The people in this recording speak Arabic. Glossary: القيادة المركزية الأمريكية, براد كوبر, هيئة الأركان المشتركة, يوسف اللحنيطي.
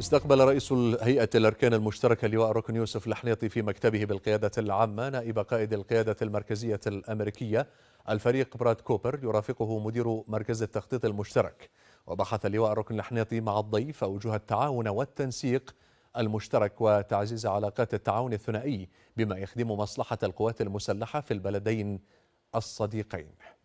استقبل رئيس هيئة الأركان المشتركة لواء الركن يوسف اللحنيطي في مكتبه بالقيادة العامة نائب قائد القيادة المركزية الأمريكية الفريق براد كوبر يرافقه مدير مركز التخطيط المشترك. وبحث لواء الركن اللحنيطي مع الضيف أوجه التعاون والتنسيق المشترك وتعزيز علاقات التعاون الثنائي بما يخدم مصلحة القوات المسلحة في البلدين الصديقين.